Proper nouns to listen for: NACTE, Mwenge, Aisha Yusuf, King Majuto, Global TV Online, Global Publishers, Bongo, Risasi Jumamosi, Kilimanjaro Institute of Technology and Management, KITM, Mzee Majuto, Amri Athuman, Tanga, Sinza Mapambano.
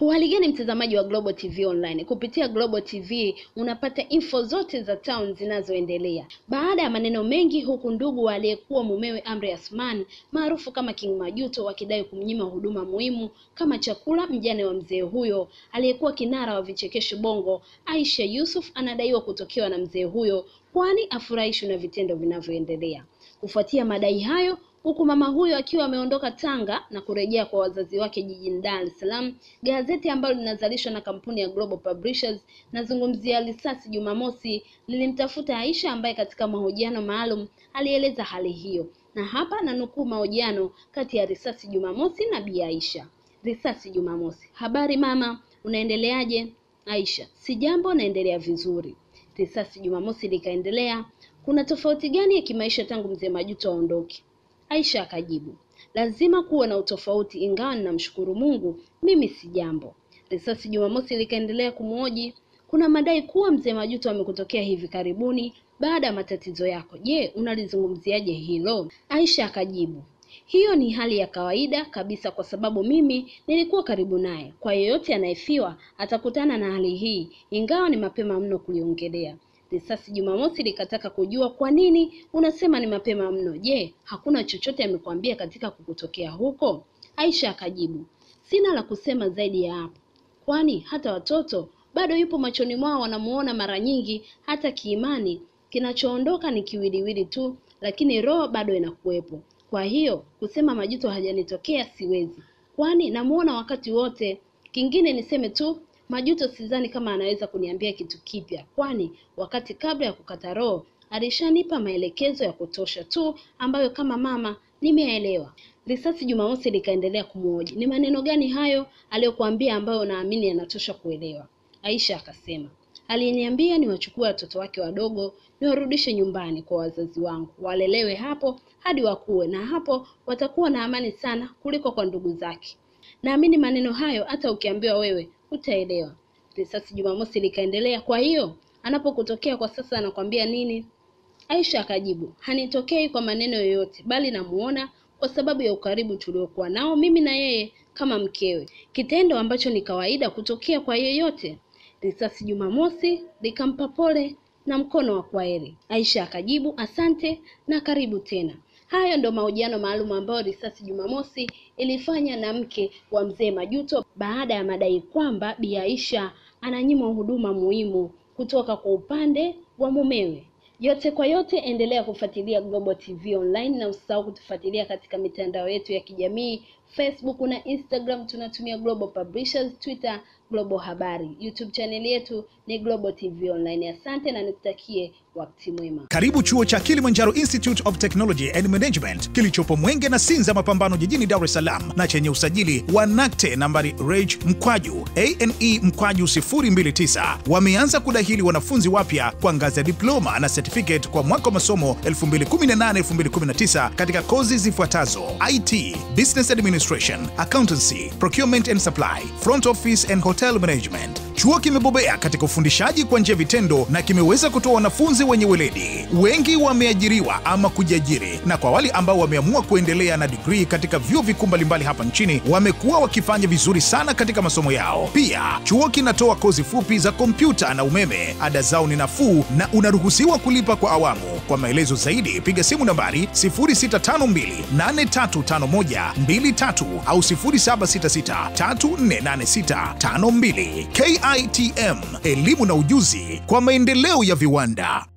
Uhaligani mtazamaji wa Global TV Online. Kupitia Global TV unapata info zote za town zinazoendelea. Baada ya maneno mengi, huku ndugu aliyekuwa mumewe Amri Athuman maarufu kama King Majuto wakidai kumnyima huduma muhimu kama chakula mjane wa mzee huyo aliyekuwa kinara wa vichekesho Bongo, Aisha Yusuf anadaiwa kutokewa na mzee huyo kwani afurahishwi na vitendo vinavyoendelea. Kufuatia madai hayo, huku mama huyo akiwa ameondoka Tanga na kurejea kwa wazazi wake jijini Dar es Salaam, gazeti ambalo linazalishwa na kampuni ya Global Publishers, nazungumzia Risasi Jumamosi, lilimtafuta Aisha ambaye katika mahojiano maalum alieleza hali hiyo. Na hapa nanukuu mahojiano kati ya Risasi Jumamosi na Bi Aisha. Risasi Jumamosi: habari mama, unaendeleaje? Aisha: sijambo, naendelea vizuri. Risasi Jumamosi likaendelea: kuna tofauti gani ya kimaisha tangu Mzee Majuto aondoke? Aisha akajibu: lazima kuwa na utofauti, ingawa ninamshukuru Mungu mimi sijambo. Risasi Jumamosi likaendelea kumhoji: kuna madai kuwa Mzee Majuto amekutokea hivi karibuni baada ya matatizo yako. Je, unalizungumziaje hilo? Aisha akajibu: hiyo ni hali ya kawaida kabisa kwa sababu mimi nilikuwa karibu naye. Kwa yeyote anayefiwa atakutana na hali hii, ingawa ni mapema mno kuliongelea. Risasi Jumamosi likataka kujua: kwa nini unasema ni mapema mno? Je, hakuna chochote amekwambia katika kukutokea huko? Aisha akajibu: sina la kusema zaidi ya hapo, kwani hata watoto bado yupo machoni mwao, wanamuona mara nyingi. Hata kiimani kinachoondoka ni kiwiliwili tu, lakini roho bado inakuwepo. Kwa hiyo kusema Majuto hajanitokea siwezi, kwani namuona wakati wote. Kingine niseme tu, Majuto sidhani kama anaweza kuniambia kitu kipya, kwani wakati kabla ya kukata roho alishanipa maelekezo ya kutosha tu ambayo kama mama nimeelewa. Risasi Jumamosi likaendelea kumhoji: ni maneno gani hayo aliyokuambia ambayo naamini yanatosha kuelewa? Aisha akasema: aliniambia niwachukue watoto wake wadogo niwarudishe nyumbani kwa wazazi wangu, walelewe hapo hadi wakue, na hapo watakuwa na amani sana kuliko kwa ndugu zake. Naamini maneno hayo hata ukiambiwa wewe utaelewa. Risasi Jumamosi likaendelea: kwa hiyo anapokutokea kwa sasa anakuambia nini? Aisha akajibu: hanitokei kwa maneno yoyote, bali namuona kwa sababu ya ukaribu tuliokuwa nao mimi na yeye kama mkewe, kitendo ambacho ni kawaida kutokea kwa yeyote. Risasi Jumamosi likampa pole na mkono wa kwaheri. Aisha akajibu: asante na karibu tena. Hayo ndo mahojiano maalum ambayo Risasi Jumamosi ilifanya na mke wa Mzee Majuto baada ya madai kwamba Bi Aisha ananyimwa huduma muhimu kutoka kwa upande wa mumewe. Yote kwa yote, endelea kufuatilia Global TV Online na usisahau kutufuatilia katika mitandao yetu ya kijamii. Facebook na Instagram tunatumia Global Publishers, Twitter Global Habari, YouTube channel yetu ni Global TV Online. Asante na nikutakie wakati mwema. Karibu chuo cha Kilimanjaro Institute of Technology and Management kilichopo Mwenge na Sinza Mapambano jijini Dar es Salaam, na chenye usajili wa NACTE nambari REG/ANE/029, wameanza kudahili wanafunzi wapya kwa ngazi ya diploma na certificate kwa mwaka wa masomo 2018-2019 katika kozi zifuatazo: IT, Business Administration, Accountancy, Procurement and Supply, Front Office and Hotel Management. Chuo kimebobea katika ufundishaji kwa njia vitendo na kimeweza kutoa wanafunzi wenye weledi. Wengi wameajiriwa ama kujiajiri, na kwa wale ambao wameamua kuendelea na degree katika vyuo vikuu mbalimbali hapa nchini wamekuwa wakifanya vizuri sana katika masomo yao. Pia chuo kinatoa kozi fupi za kompyuta na umeme. Ada zao ni nafuu na unaruhusiwa kulipa kwa awamu. Kwa maelezo zaidi piga simu nambari 0652835123 au 0766348652. KITM, elimu na ujuzi kwa maendeleo ya viwanda.